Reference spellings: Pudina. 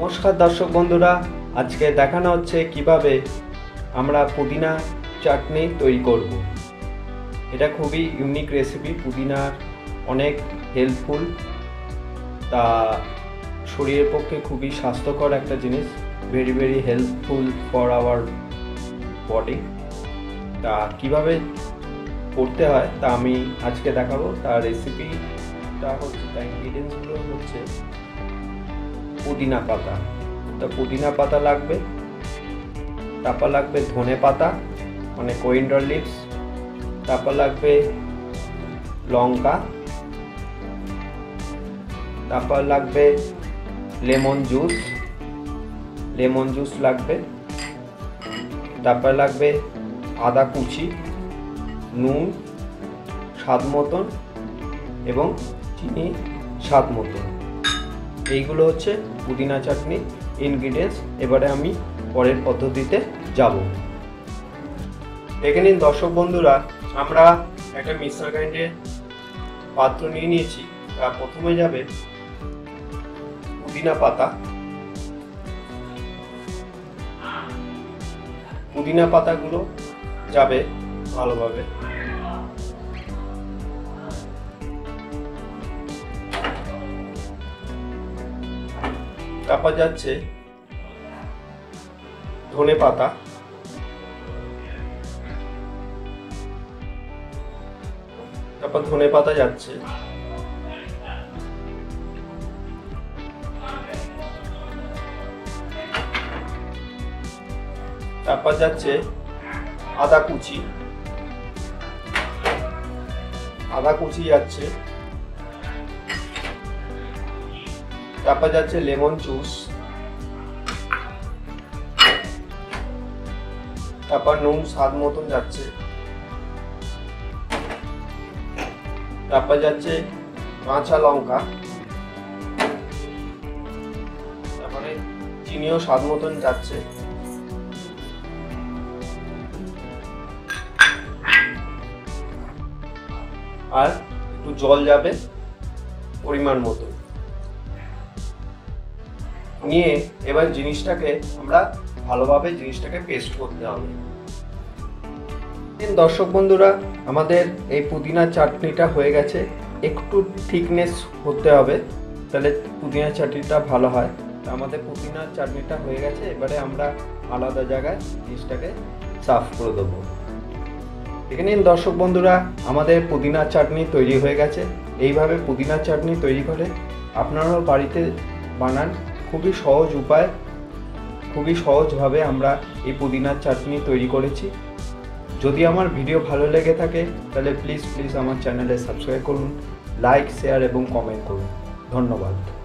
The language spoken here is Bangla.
नमस्कार दर्शक बंधुरा, आज के देखाना हे किभाबे आमरा पुदिना चाटनी तैरी करब। एटा खूबी यूनिक रेसिपि, पुदिनार अनेक हेल्पफुल, ता शरीरेर पक्षे खूबी स्वास्थ्यकर एक जिनिस, very very helpful for our body. ता किभाबे करते हय ता आमी आजके देखाबो। तार रेसिपिटा हच्छे, तार इंग्रेडिएंट्सगुलो हच्छे पुदिना पाता, तो पुदिना पाता लागबे, तारपर लागबे धने पाता माने कोरिएंडर लिव्स, तारपर लागबे लंका, तारपर लागबे लेमन जूस लागबे, तारपर लागबे आदा कुचि, नून स्वाद मतो एवं चिनि स्वाद मतो। এইগুলো হচ্ছে পুদিনা চাটনি ইনগ্রিডিয়েন্টস। এবারে আমি পরের পদ্ধতিতে যাব। দেখে নিন দর্শক বন্ধুরা, আমরা একটা মিক্সার গ্রাইন্ডার পাত্র নিয়ে নিয়েছি। আর প্রথমে যাবে পুদিনা পাতাগুলো যাবে ভালোভাবে। তারপর যাচ্ছে ধনে পাতা, যাচ্ছে আদা কুচি যাচ্ছে, তারপর যাচ্ছে লেমন জুস, তারপর নুন স্বাদ মতন যাচ্ছে, তারপর যাচ্ছে কাঁচা লঙ্কা, তারপরে চিনিও স্বাদ মতন যাচ্ছে, আর একটু জল যাবে পরিমাণ মতো। নিয়ে এবার জিনিসটাকে আমরা ভালোভাবে পেস্ট করতে হবে। দর্শক বন্ধুরা, আমাদের এই পুদিনা চাটনিটা হয়ে গেছে। একটু থিকনেস হতে হবে, তাহলে পুদিনা চাটনিটা ভালো হয়। আমাদের পুদিনা চাটনিটা হয়ে গেছে। এবারে আমরা আলাদা জায়গায় জিনিসটাকে সার্ভ করে দেবো। দেখে নিন দর্শক বন্ধুরা, আমাদের পুদিনা চাটনি তৈরি হয়ে গেছে। এইভাবে পুদিনা চাটনি তৈরি করে আপনারাও বাড়িতে বানান। খুবই সহজ উপায়, খুবই সহজভাবে আমরা এই পুদিনার চাটনি তৈরি করেছি। যদি আমার ভিডিও ভালো লেগে থাকে তাহলে প্লিজ আমার চ্যানেলে সাবস্ক্রাইব করুন, লাইক, শেয়ার এবং কমেন্ট করুন। ধন্যবাদ।